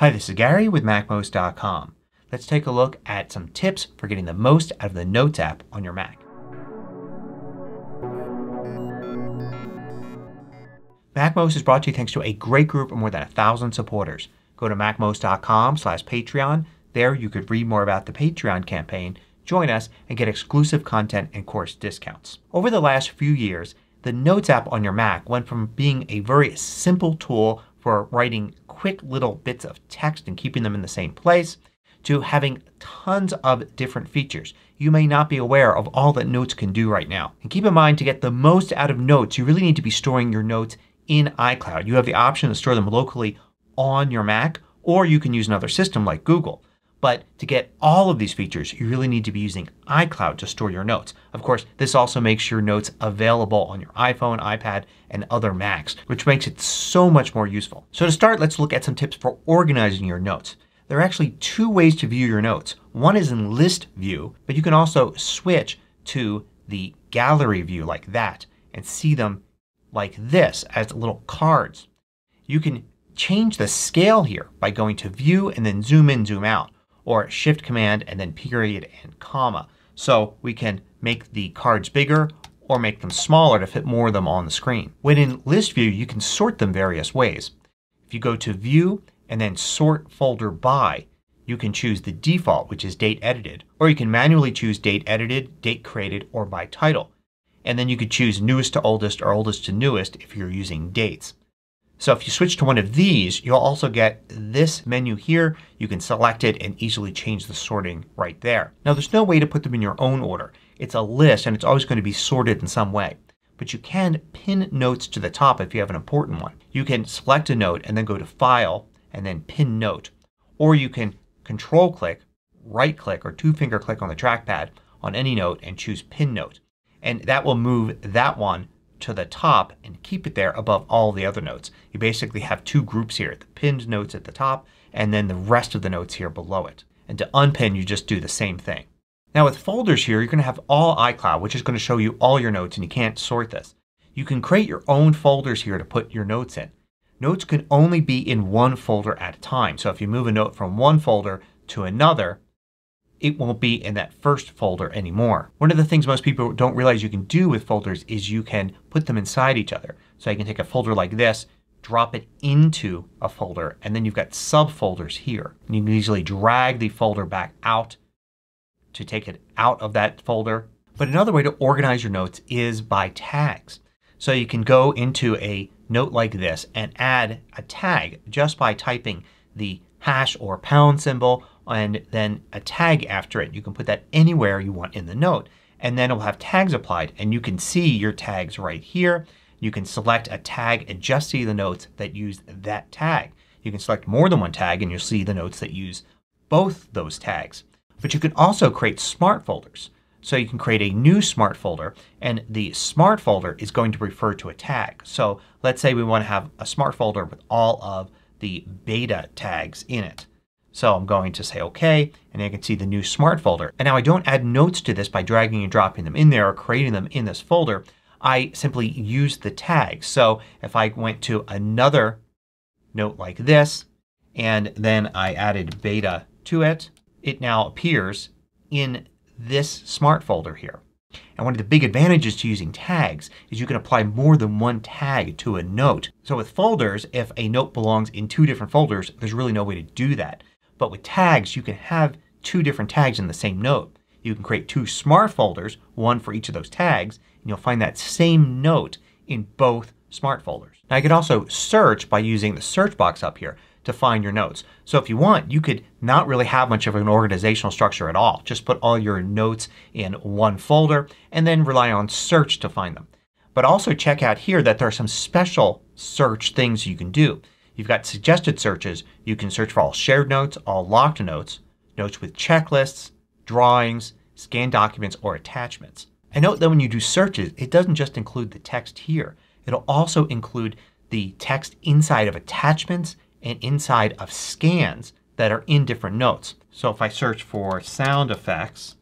Hi, this is Gary with MacMost.com. Let's take a look at some tips for getting the most out of the Notes app on your Mac. MacMost is brought to you thanks to a great group of more than 1,000 supporters. Go to MacMost.com/Patreon. There you could read more about the Patreon campaign, join us, and get exclusive content and course discounts. Over the last few years, the Notes app on your Mac went from being a very simple tool for writing quick little bits of text and keeping them in the same place to having tons of different features. You may not be aware of all that Notes can do right now. And keep in mind, to get the most out of Notes, you really need to be storing your notes in iCloud. You have the option to store them locally on your Mac, or you can use another system like Google. But to get all of these features you really need to be using iCloud to store your notes. Of course, this also makes your notes available on your iPhone, iPad, and other Macs, which makes it so much more useful. So to start, let's look at some tips for organizing your notes. There are actually two ways to view your notes. One is in list view, but you can also switch to the gallery view like that and see them like this as little cards. You can change the scale here by going to view and then zoom in, zoom out, or shift command and then period and comma. So we can make the cards bigger or make them smaller to fit more of them on the screen. When in list view you can sort them various ways. If you go to view and then sort folder by, you can choose the default, which is date edited, or you can manually choose date edited, date created, or by title. And then you could choose newest to oldest or oldest to newest if you're using dates. So if you switch to one of these, you'll also get this menu here. You can select it and easily change the sorting right there. Now there's no way to put them in your own order. It's a list and it's always going to be sorted in some way. But you can pin notes to the top if you have an important one. You can select a note and then go to File and then Pin Note. Or you can control click, right click, or two finger click on the trackpad on any note and choose Pin Note. And that will move that one to the top and keep it there above all the other notes. You basically have two groups here. The pinned notes at the top and then the rest of the notes here below it. And to unpin you just do the same thing. Now with folders here you're going to have all iCloud, which is going to show you all your notes, and you can't sort this. You can create your own folders here to put your notes in. Notes can only be in one folder at a time. So if you move a note from one folder to another, it won't be in that first folder anymore. One of the things most people don't realize you can do with folders is you can put them inside each other. So you can take a folder like this, drop it into a folder, and then you've got subfolders here. And you can easily drag the folder back out to take it out of that folder. But another way to organize your notes is by tags. So you can go into a note like this and add a tag just by typing the hash or pound symbol and then a tag after it. You can put that anywhere you want in the note. And then it will have tags applied and you can see your tags right here. You can select a tag and just see the notes that use that tag. You can select more than one tag and you'll see the notes that use both those tags. But you can also create smart folders. So you can create a new smart folder, and the smart folder is going to refer to a tag. So let's say we want to have a smart folder with all of the beta tags in it. So I'm going to say OK, and I can see the new smart folder. And now I don't add notes to this by dragging and dropping them in there or creating them in this folder. I simply use the tags. So if I went to another note like this and then I added beta to it, it now appears in this smart folder here. And one of the big advantages to using tags is you can apply more than one tag to a note. So with folders, if a note belongs in two different folders, there's really no way to do that. But with tags, you can have two different tags in the same note. You can create two smart folders, one for each of those tags, and you'll find that same note in both smart folders. Now you can also search by using the search box up here to find your notes. So if you want, you could not really have much of an organizational structure at all. Just put all your notes in one folder and then rely on search to find them. But also check out here that there are some special search things you can do. You've got suggested searches. You can search for all shared notes, all locked notes, notes with checklists, drawings, scanned documents, or attachments. And note that when you do searches it doesn't just include the text here. It'll also include the text inside of attachments and inside of scans that are in different notes. So if I search for sound effects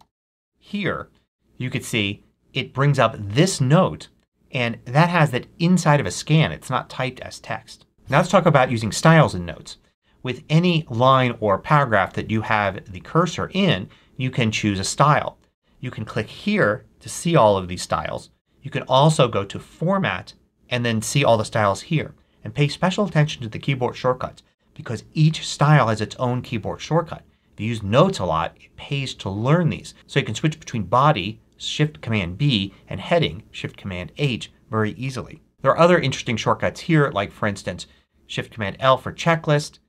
here, you could see it brings up this note and that has that inside of a scan. It's not typed as text. Now let's talk about using styles in notes. with any line or paragraph that you have the cursor in, you can choose a style. You can click here to see all of these styles. You can also go to Format and then see all the styles here. And pay special attention to the keyboard shortcuts because each style has its own keyboard shortcut. If you use notes a lot, it pays to learn these. So you can switch between body, Shift-Command-B, and heading, Shift-Command-H, very easily. There are other interesting shortcuts here, like for instance Shift-Command-L for checklist,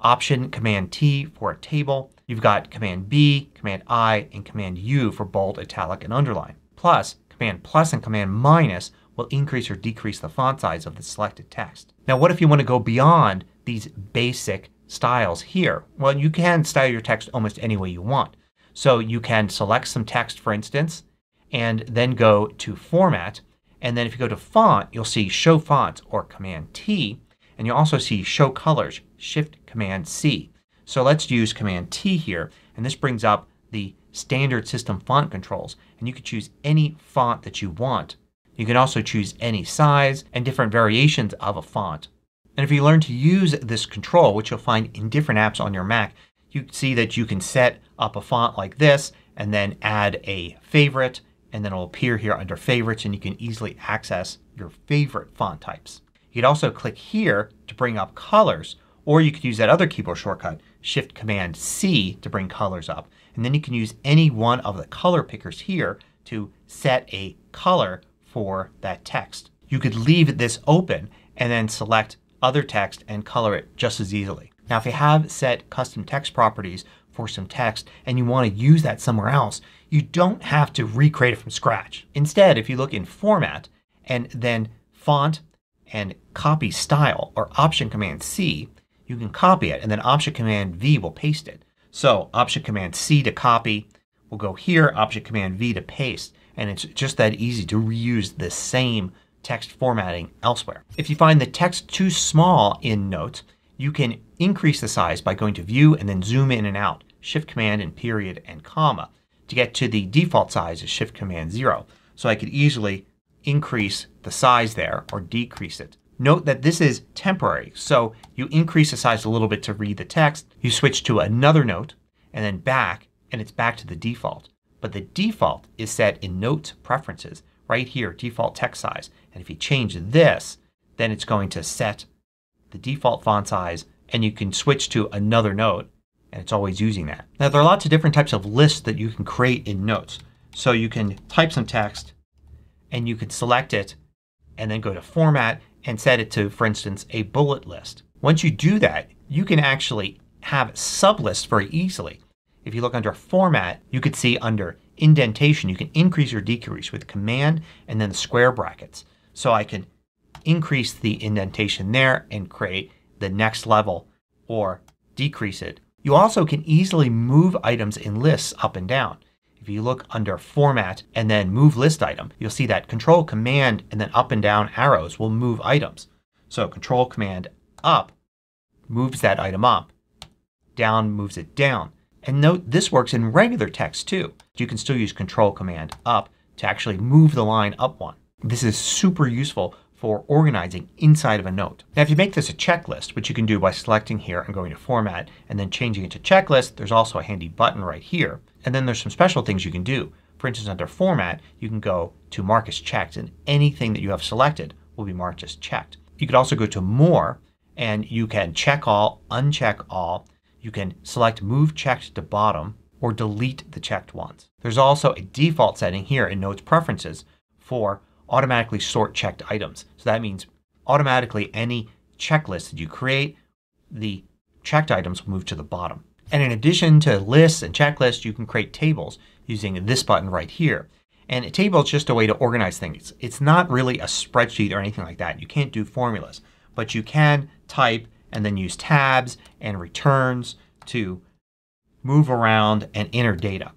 Option-Command-T for a table. You've got Command-B, Command-I, and Command-U for bold, italic, and underline. Plus, Command-Plus and Command-Minus will increase or decrease the font size of the selected text. Now what if you want to go beyond these basic styles here? Well, you can style your text almost any way you want. So you can select some text, for instance, and then go to Format. And then if you go to Font, you'll see Show Fonts or Command-T. And you'll also see Show Colors, Shift-Command-C. So let's use Command-T here. And this brings up the standard system font controls. And you can choose any font that you want. You can also choose any size and different variations of a font. And if you learn to use this control, which you'll find in different apps on your Mac, you see that you can set up a font like this and then add a favorite and then it will appear here under favorites and you can easily access your favorite font types. You can also click here to bring up colors, or you could use that other keyboard shortcut, Shift-Command-C, to bring colors up. And then you can use any one of the color pickers here to set a color for that text. You could leave this open and then select other text and color it just as easily. Now if you have set custom text properties for some text and you want to use that somewhere else, you don't have to recreate it from scratch. Instead, if you look in Format and then Font and Copy Style or Option-Command-C, you can copy it and then Option-Command-V will paste it. So Option-Command-C to copy. We'll go here, Option-Command-V to paste. And it's just that easy to reuse the same text formatting elsewhere. If you find the text too small in Notes, you can increase the size by going to View and then zoom in and out. Shift-Command and period and comma. To get to the default size is Shift-Command-0. So I could easily increase the size there or decrease it. Note that this is temporary. So you increase the size a little bit to read the text. You switch to another note and then back and it's back to the default. But the default is set in Notes Preferences right here, Default Text Size. And if you change this, then it's going to set the default font size and you can switch to another note and it's always using that. Now there are lots of different types of lists that you can create in Notes. So you can type some text and you can select it and then go to Format and set it to, for instance, a bullet list. Once you do that, you can actually have sublists very easily. If you look under Format, you could see under Indentation you can increase or decrease with Command and then the square brackets. So I can increase the indentation there and create the next level or decrease it. You also can easily move items in lists up and down. If you look under Format and then Move List Item, you'll see that Control, Command, and then up and down arrows will move items. So Control, Command, Up moves that item up. Down moves it down. And note this works in regular text too. You can still use Control Command Up to actually move the line up one. This is super useful for organizing inside of a note. Now if you make this a checklist, which you can do by selecting here and going to Format and then changing it to Checklist, there's also a handy button right here. And then there's some special things you can do. For instance, under Format you can go to Mark as Checked and anything that you have selected will be marked as checked. You could also go to More and you can check all, uncheck all. You can select Move Checked to Bottom or delete the checked ones. There's also a default setting here in Notes Preferences for automatically sort checked items. So that means automatically any checklist that you create, the checked items will move to the bottom. And in addition to lists and checklists, you can create tables using this button right here. And a table is just a way to organize things. It's not really a spreadsheet or anything like that. You can't do formulas. But you can type and then use tabs and returns to move around and enter data.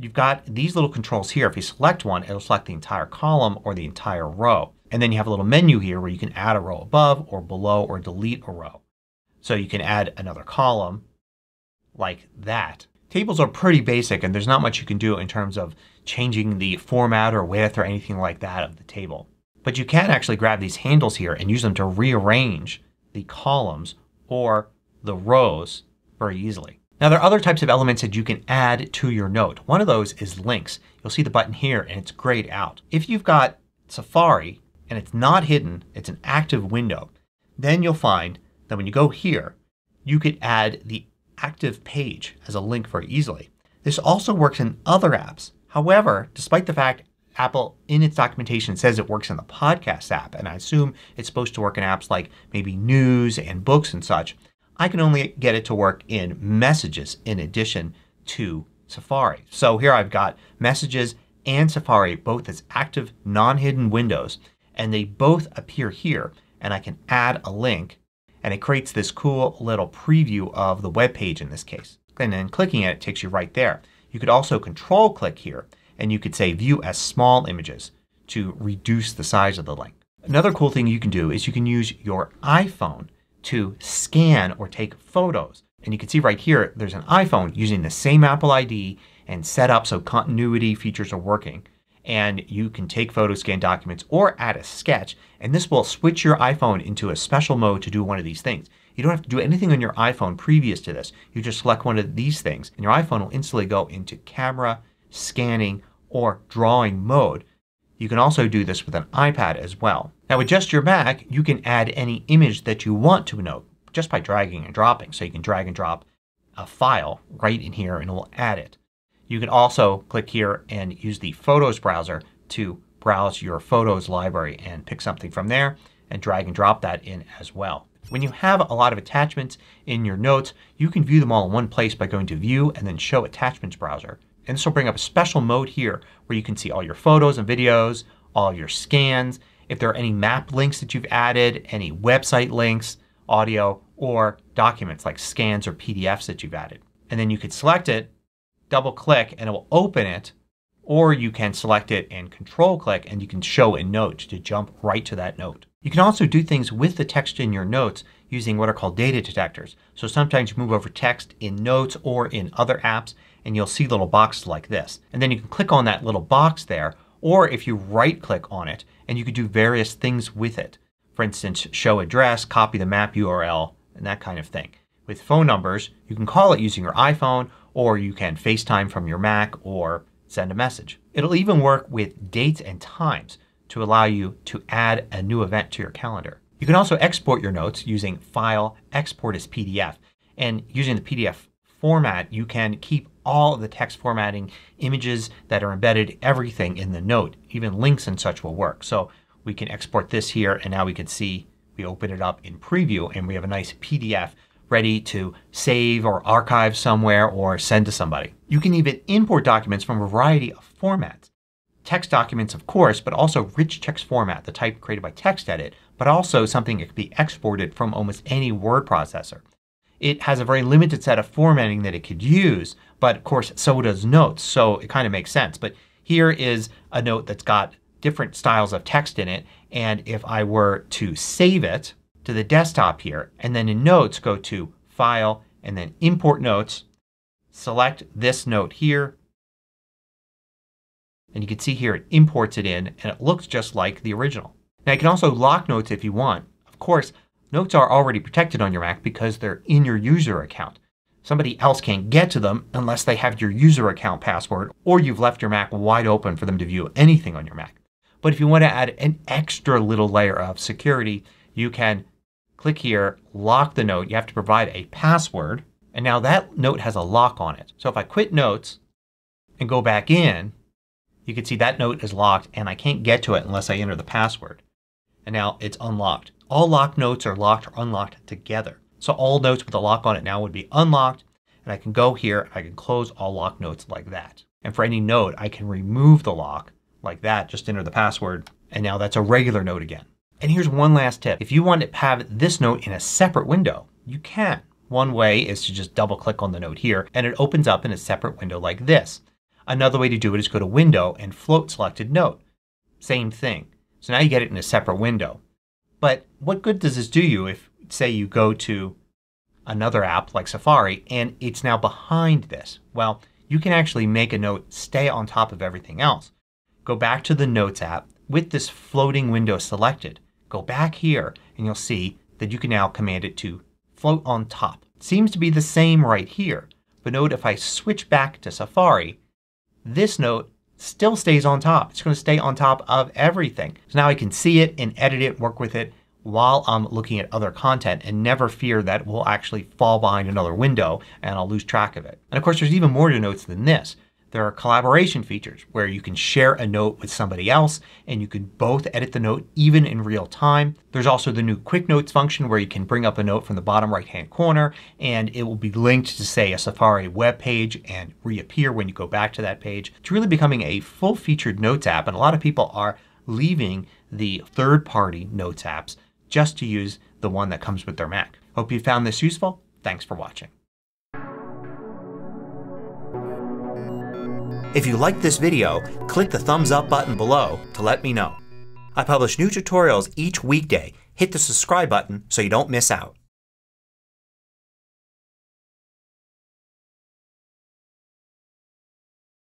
You've got these little controls here. If you select one, it'll select the entire column or the entire row. And then you have a little menu here where you can add a row above or below or delete a row. So you can add another column like that. Tables are pretty basic and there's not much you can do in terms of changing the format or width or anything like that of the table. But you can actually grab these handles here and use them to rearrange the columns or the rows very easily. Now there are other types of elements that you can add to your note. One of those is links. You'll see the button here and it's grayed out. If you've got Safari and it's not hidden, it's an active window, then you'll find that when you go here you could add the active page as a link very easily. This also works in other apps. However, despite the fact Apple in its documentation says it works in the Podcast app, and I assume it's supposed to work in apps like maybe News and Books and such, I can only get it to work in Messages in addition to Safari. So here I've got Messages and Safari both as active non-hidden windows, and they both appear here, and I can add a link and it creates this cool little preview of the web page in this case. And then clicking it takes you right there. You could also control click here and you could say view as small images to reduce the size of the link. Another cool thing you can do is you can use your iPhone to scan or take photos. And you can see right here there's an iPhone using the same Apple ID and set up so continuity features are working. And you can take photos, scan documents, or add a sketch. And this will switch your iPhone into a special mode to do one of these things. You don't have to do anything on your iPhone previous to this. You just select one of these things and your iPhone will instantly go into camera, scanning, or drawing mode. You can also do this with an iPad as well. Now with just your Mac you can add any image that you want to a note just by dragging and dropping. So you can drag and drop a file right in here and it will add it. You can also click here and use the Photos browser to browse your photos library and pick something from there and drag and drop that in as well. When you have a lot of attachments in your notes you can view them all in one place by going to View and then Show Attachments browser. And this will bring up a special mode here where you can see all your photos and videos, all your scans, if there are any map links that you've added, any website links, audio, or documents like scans or PDFs that you've added. And then you could select it, double click, and it will open it, or you can select it and control click and you can show a note to jump right to that note. You can also do things with the text in your notes using what are called data detectors. So sometimes you move over text in notes or in other apps and you'll see little boxes like this. And then you can click on that little box there, or if you right click on it and you could do various things with it. For instance, show address, copy the map URL, and that kind of thing. With phone numbers you can call it using your iPhone, or you can FaceTime from your Mac or send a message. It'll even work with dates and times to allow you to add a new event to your calendar. You can also export your notes using File, Export as PDF. And using the PDF format you can keep all of the text formatting, images that are embedded, everything in the note. Even links and such will work. So we can export this here and now we can see we open it up in preview and we have a nice PDF ready to save or archive somewhere or send to somebody. You can even import documents from a variety of formats. Text documents of course, but also rich text format, the type created by TextEdit, but also something that can be exported from almost any word processor. It has a very limited set of formatting that it could use, but of course so does notes, so it kind of makes sense. But here is a note that's got different styles of text in it, and if I were to save it to the desktop here and then in Notes go to File and then Import Notes, select this note here, and you can see here it imports it in and it looks just like the original. Now you can also lock notes if you want. Of course notes are already protected on your Mac because they're in your user account. Somebody else can't get to them unless they have your user account password or you've left your Mac wide open for them to view anything on your Mac. But if you want to add an extra little layer of security you can click here, lock the note. You have to provide a password and now that note has a lock on it. So if I quit Notes and go back in, you can see that note is locked and I can't get to it unless I enter the password. And now it's unlocked. All locked notes are locked or unlocked together. So all notes with a lock on it now would be unlocked, and I can go here and I can close all locked notes like that. And for any note I can remove the lock like that. Just enter the password and now that's a regular note again. And here's one last tip. If you want to have this note in a separate window you can. One way is to just double click on the note here and it opens up in a separate window like this. Another way to do it is go to Window and Float Selected Note. Same thing. So now you get it in a separate window. But what good does this do you if, say, you go to another app like Safari and it's now behind this? Well, you can actually make a note stay on top of everything else. Go back to the Notes app with this floating window selected. Go back here and you'll see that you can now command it to float on top. Seems to be the same right here, but note if I switch back to Safari, this note still stays on top. It's going to stay on top of everything. So now I can see it and edit it, work with it while I'm looking at other content and never fear that it will actually fall behind another window and I'll lose track of it. And of course there's even more to notes than this. There are collaboration features where you can share a note with somebody else and you can both edit the note even in real time. There's also the new Quick Notes function where you can bring up a note from the bottom right hand corner and it will be linked to say a Safari web page and reappear when you go back to that page. It's really becoming a full featured notes app, and a lot of people are leaving the third party notes apps just to use the one that comes with their Mac. Hope you found this useful. Thanks for watching. If you liked this video, click the thumbs up button below to let me know. I publish new tutorials each weekday. Hit the subscribe button so you don't miss out.